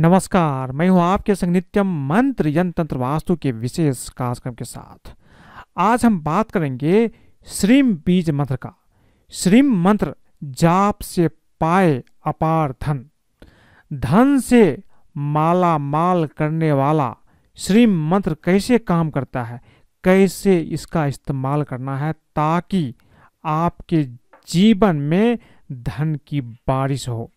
नमस्कार, मैं हूं आपके संग नित्यम मंत्र यंत्र वास्तु के विशेष कार्यक्रम के साथ। आज हम बात करेंगे श्रीं बीज मंत्र का। श्रीं मंत्र जाप से पाए अपार धन, धन से माला माल करने वाला श्रीं मंत्र कैसे काम करता है, कैसे इसका इस्तेमाल करना है ताकि आपके जीवन में धन की बारिश हो।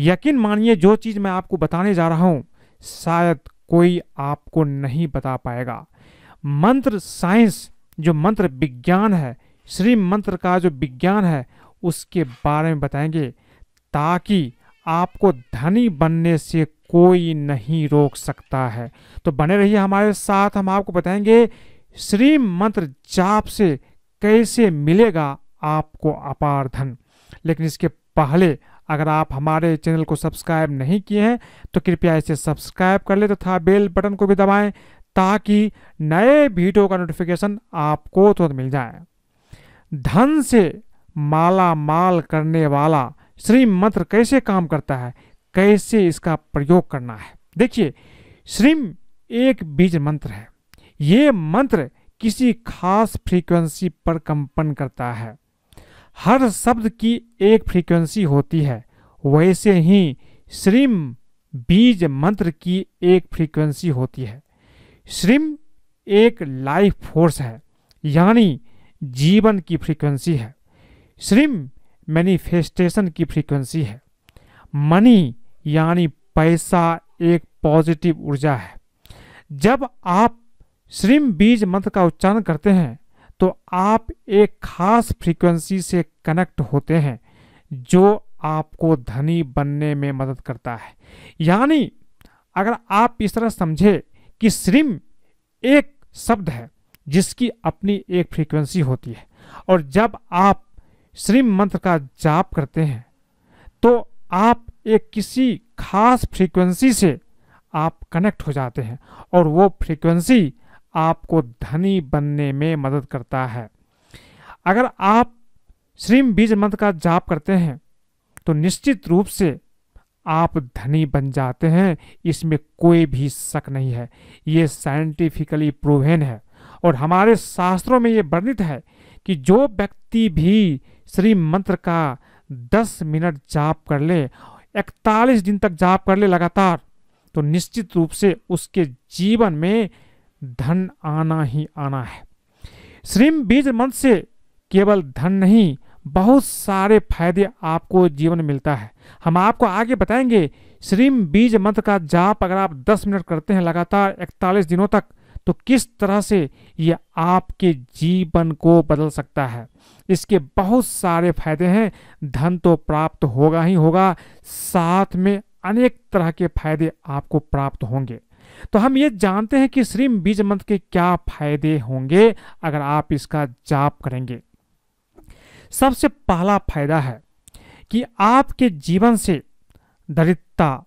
यकीन मानिए जो चीज़ मैं आपको बताने जा रहा हूँ शायद कोई आपको नहीं बता पाएगा। मंत्र साइंस, जो मंत्र विज्ञान है, श्री मंत्र का जो विज्ञान है उसके बारे में बताएंगे ताकि आपको धनी बनने से कोई नहीं रोक सकता है। तो बने रहिए हमारे साथ, हम आपको बताएंगे श्री मंत्र जाप से कैसे मिलेगा आपको अपार धन। लेकिन इसके पहले अगर आप हमारे चैनल को सब्सक्राइब नहीं किए हैं तो कृपया इसे सब्सक्राइब कर ले तथा बेल बटन को भी दबाएं ताकि नए वीडियो का नोटिफिकेशन आपको तुरंत मिल जाए। धन से माला माल करने वाला श्री मंत्र कैसे काम करता है, कैसे इसका प्रयोग करना है। देखिए, श्री एक बीज मंत्र है। ये मंत्र किसी खास फ्रीक्वेंसी पर कंपन करता है। हर शब्द की एक फ्रीक्वेंसी होती है, वैसे ही श्रीं बीज मंत्र की एक फ्रीक्वेंसी होती है। श्रीं एक लाइफ फोर्स है, यानी जीवन की फ्रीक्वेंसी है। श्रीं मैनिफेस्टेशन की फ्रीक्वेंसी है। मनी यानी पैसा एक पॉजिटिव ऊर्जा है। जब आप श्रीं बीज मंत्र का उच्चारण करते हैं तो आप एक खास फ्रीक्वेंसी से कनेक्ट होते हैं जो आपको धनी बनने में मदद करता है। यानी अगर आप इस तरह समझे कि श्रीं एक शब्द है जिसकी अपनी एक फ्रीक्वेंसी होती है, और जब आप श्रीं मंत्र का जाप करते हैं तो आप एक किसी खास फ्रीक्वेंसी से आप कनेक्ट हो जाते हैं और वो फ्रीक्वेंसी आपको धनी बनने में मदद करता है। अगर आप श्रीं बीज मंत्र का जाप करते हैं तो निश्चित रूप से आप धनी बन जाते हैं, इसमें कोई भी शक नहीं है। ये साइंटिफिकली प्रूवन है और हमारे शास्त्रों में ये वर्णित है कि जो व्यक्ति भी श्रीं मंत्र का 10 मिनट जाप कर ले, 41 दिन तक जाप कर ले लगातार, तो निश्चित रूप से उसके जीवन में धन आना ही आना है। श्रीं बीज मंत्र से केवल धन नहीं, बहुत सारे फायदे आपको जीवन मिलता है। हम आपको आगे बताएंगे श्रीं बीज मंत्र का जाप अगर आप 10 मिनट करते हैं लगातार 41 दिनों तक तो किस तरह से ये आपके जीवन को बदल सकता है। इसके बहुत सारे फायदे हैं। धन तो प्राप्त होगा ही होगा, साथ में अनेक तरह के फायदे आपको प्राप्त होंगे। तो हम ये जानते हैं कि श्रीं बीज मंत्र के क्या फायदे होंगे अगर आप इसका जाप करेंगे। सबसे पहला फायदा है कि आपके जीवन से दरिद्रता,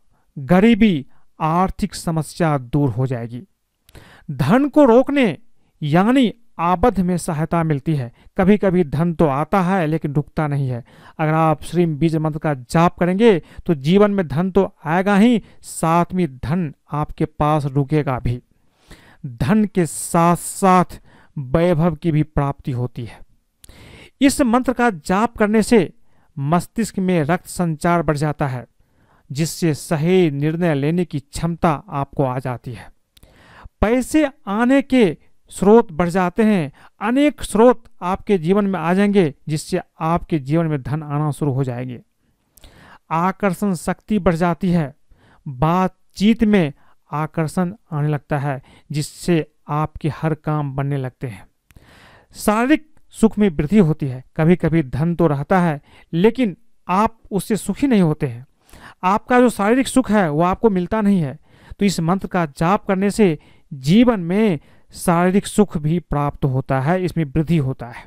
गरीबी, आर्थिक समस्या दूर हो जाएगी। धन को रोकने यानी आबद्ध में सहायता मिलती है। कभी कभी धन तो आता है लेकिन रुकता नहीं है। अगर आप श्रीं बीज मंत्र का जाप करेंगे तो जीवन में धन तो आएगा ही, साथ में धन आपके पास रुकेगा भी। धन के साथ साथ वैभव की भी प्राप्ति होती है। इस मंत्र का जाप करने से मस्तिष्क में रक्त संचार बढ़ जाता है, जिससे सही निर्णय लेने की क्षमता आपको आ जाती है। पैसे आने के स्रोत बढ़ जाते हैं, अनेक स्रोत आपके जीवन में आ जाएंगे जिससे आपके जीवन में धन आना शुरू हो जाएंगे। आकर्षण शक्ति बढ़ जाती है, बातचीत में आकर्षण आने लगता है जिससे आपके हर काम बनने लगते हैं। शारीरिक सुख में वृद्धि होती है। कभी कभी धन तो रहता है लेकिन आप उससे सुखी नहीं होते हैं, आपका जो शारीरिक सुख है वो आपको मिलता नहीं है। तो इस मंत्र का जाप करने से जीवन में शारीरिक सुख भी प्राप्त होता है, इसमें वृद्धि होता है।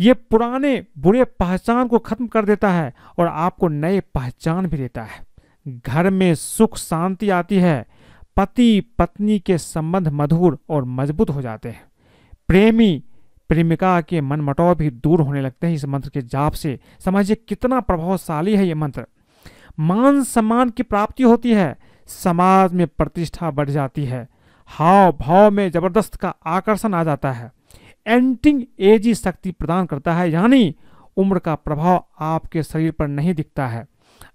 ये पुराने बुरे पहचान को खत्म कर देता है और आपको नए पहचान भी देता है। घर में सुख शांति आती है। पति पत्नी के संबंध मधुर और मजबूत हो जाते हैं। प्रेमी प्रेमिका के मनमुटाव भी दूर होने लगते हैं इस मंत्र के जाप से। समझिए कितना प्रभावशाली है ये मंत्र। मान सम्मान की प्राप्ति होती है, समाज में प्रतिष्ठा बढ़ जाती है, हाव भाव में जबरदस्त का आकर्षण आ जाता है। एंटिंग एजी शक्ति प्रदान करता है, यानी उम्र का प्रभाव आपके शरीर पर नहीं दिखता है।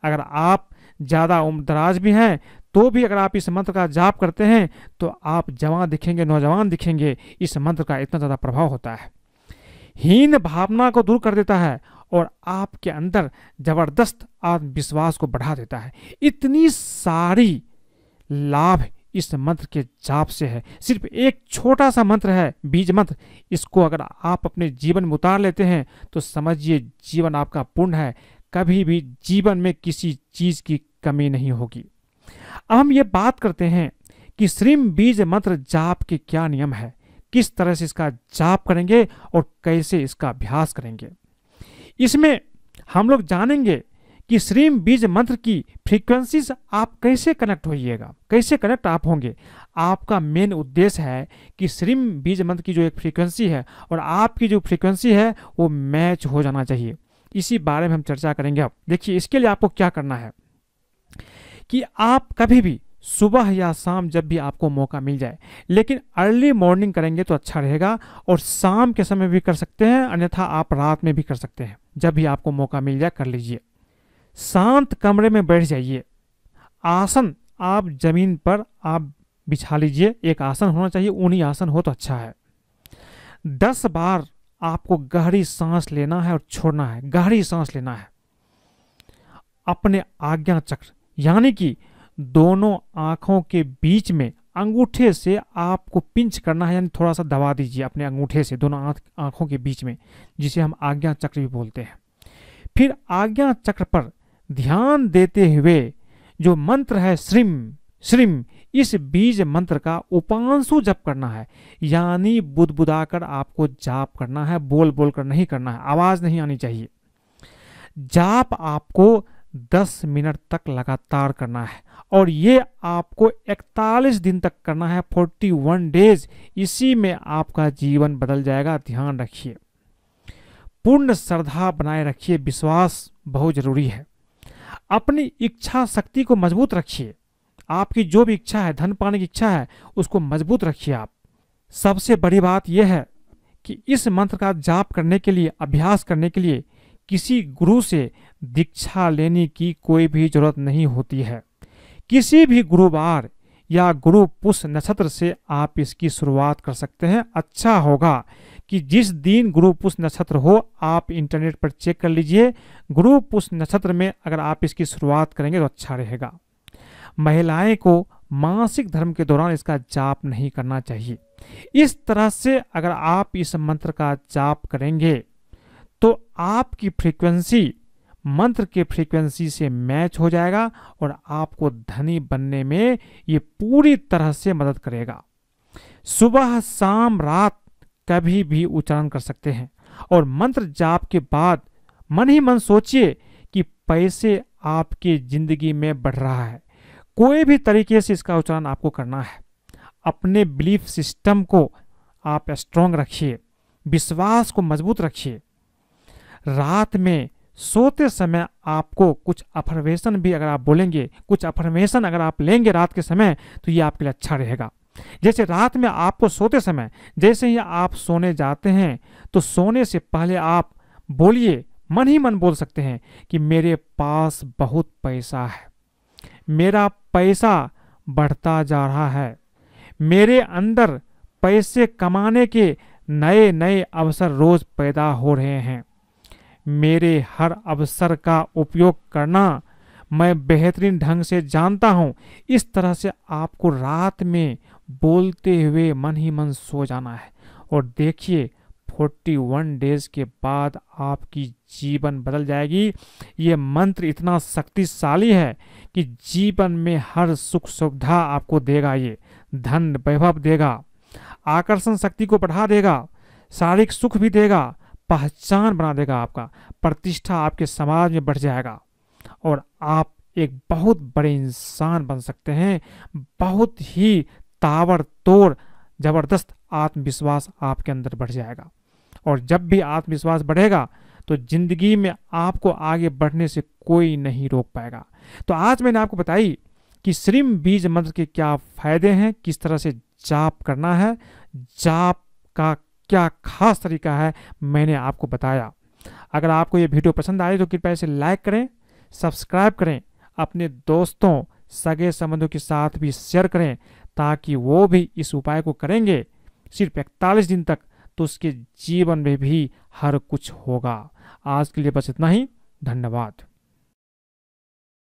अगर आप ज़्यादा उम्रदराज भी हैं तो भी अगर आप इस मंत्र का जाप करते हैं तो आप जवान दिखेंगे, नौजवान दिखेंगे। इस मंत्र का इतना ज़्यादा प्रभाव होता है, हीन भावना को दूर कर देता है और आपके अंदर जबरदस्त आत्मविश्वास को बढ़ा देता है। इतनी सारी लाभ इस मंत्र के जाप से है। सिर्फ एक छोटा सा मंत्र है बीज मंत्र, इसको अगर आप अपने जीवन में उतार लेते हैं तो समझिए जीवन आपका पूर्ण है, कभी भी जीवन में किसी चीज़ की कमी नहीं होगी। अब हम ये बात करते हैं कि श्रीं बीज मंत्र जाप के क्या नियम है, किस तरह से इसका जाप करेंगे और कैसे इसका अभ्यास करेंगे। इसमें हम लोग जानेंगे कि श्रीं बीज मंत्र की फ्रीक्वेंसीज आप कैसे कनेक्ट होइएगा, कैसे कनेक्ट आप होंगे। आपका मेन उद्देश्य है कि श्रीं बीज मंत्र की जो एक फ्रीक्वेंसी है और आपकी जो फ्रीक्वेंसी है वो मैच हो जाना चाहिए। इसी बारे में हम चर्चा करेंगे। अब देखिए, इसके लिए आपको क्या करना है कि आप कभी भी सुबह या शाम जब भी आपको मौका मिल जाए, लेकिन अर्ली मॉर्निंग करेंगे तो अच्छा रहेगा, और शाम के समय भी कर सकते हैं, अन्यथा आप रात में भी कर सकते हैं। जब भी आपको मौका मिल जाए कर लीजिए। शांत कमरे में बैठ जाइए। आसन आप जमीन पर आप बिछा लीजिए, एक आसन होना चाहिए, ऊनी आसन हो तो अच्छा है। 10 बार आपको गहरी सांस लेना है और छोड़ना है, गहरी सांस लेना है। अपने आज्ञा चक्र यानी कि दोनों आँखों के बीच में अंगूठे से आपको पिंच करना है, यानी थोड़ा सा दबा दीजिए अपने अंगूठे से दोनों आँखों के बीच में, जिसे हम आज्ञा चक्र भी बोलते हैं। फिर आज्ञा चक्र पर ध्यान देते हुए जो मंत्र है श्रीं श्रीं, इस बीज मंत्र का 500 जप करना है, यानी बुदबुदा कर आपको जाप करना है, बोल बोल कर नहीं करना है, आवाज़ नहीं आनी चाहिए। जाप आपको 10 मिनट तक लगातार करना है और ये आपको 41 दिन तक करना है, 41 डेज। इसी में आपका जीवन बदल जाएगा। ध्यान रखिए, पूर्ण श्रद्धा बनाए रखिए, विश्वास बहुत जरूरी है। अपनी इच्छा शक्ति को मजबूत रखिए। आपकी जो भी इच्छा है, धन पाने की इच्छा है, उसको मजबूत रखिए आप। सबसे बड़ी बात यह है कि इस मंत्र का जाप करने के लिए, अभ्यास करने के लिए किसी गुरु से दीक्षा लेने की कोई भी जरूरत नहीं होती है। किसी भी गुरुवार या गुरु पुष्य नक्षत्र से आप इसकी शुरुआत कर सकते हैं। अच्छा होगा कि जिस दिन गुरु पुष्य नक्षत्र हो, आप इंटरनेट पर चेक कर लीजिए, गुरु पुष्य नक्षत्र में अगर आप इसकी शुरुआत करेंगे तो अच्छा रहेगा। महिलाएं को मासिक धर्म के दौरान इसका जाप नहीं करना चाहिए। इस तरह से अगर आप इस मंत्र का जाप करेंगे तो आपकी फ्रीक्वेंसी मंत्र के फ्रीक्वेंसी से मैच हो जाएगा और आपको धनी बनने में ये पूरी तरह से मदद करेगा। सुबह शाम रात कभी भी उच्चारण कर सकते हैं। और मंत्र जाप के बाद मन ही मन सोचिए कि पैसे आपकी ज़िंदगी में बढ़ रहा है। कोई भी तरीके से इसका उच्चारण आपको करना है। अपने बिलीफ सिस्टम को आप स्ट्रॉन्ग रखिए, विश्वास को मजबूत रखिए। रात में सोते समय आपको कुछ अफर्मेशन भी अगर आप बोलेंगे, कुछ अफर्मेशन अगर आप लेंगे रात के समय, तो ये आपके लिए अच्छा रहेगा। जैसे रात में आपको सोते समय, जैसे ही आप सोने जाते हैं तो सोने से पहले आप बोलिए, मन ही मन बोल सकते हैं कि मेरे पास बहुत पैसा है, मेरा पैसा बढ़ता जा रहा है, मेरे अंदर पैसे कमाने के नए नए अवसर रोज़ पैदा हो रहे हैं, मेरे हर अवसर का उपयोग करना मैं बेहतरीन ढंग से जानता हूँ। इस तरह से आपको रात में बोलते हुए मन ही मन सो जाना है और देखिए 41 डेज के बाद आपकी जीवन बदल जाएगी। ये मंत्र इतना शक्तिशाली है कि जीवन में हर सुख सुविधा आपको देगा, ये धन वैभव देगा, आकर्षण शक्ति को बढ़ा देगा, शारीरिक सुख भी देगा, पहचान बना देगा, आपका प्रतिष्ठा आपके समाज में बढ़ जाएगा और आप एक बहुत बड़े इंसान बन सकते हैं। बहुत ही ताबड़तोड़ जबरदस्त आत्मविश्वास आपके अंदर बढ़ जाएगा और जब भी आत्मविश्वास बढ़ेगा तो ज़िंदगी में आपको आगे बढ़ने से कोई नहीं रोक पाएगा। तो आज मैंने आपको बताई कि श्रीं बीज मंत्र के क्या फायदे हैं, किस तरह से जाप करना है, जाप का क्या खास तरीका है, मैंने आपको बताया। अगर आपको ये वीडियो पसंद आए तो कृपया इसे लाइक करें, सब्सक्राइब करें, अपने दोस्तों सगे संबंधों के साथ भी शेयर करें ताकि वो भी इस उपाय को करेंगे सिर्फ 41 दिन तक तो उसके जीवन में भी हर कुछ होगा। आज के लिए बस इतना ही, धन्यवाद।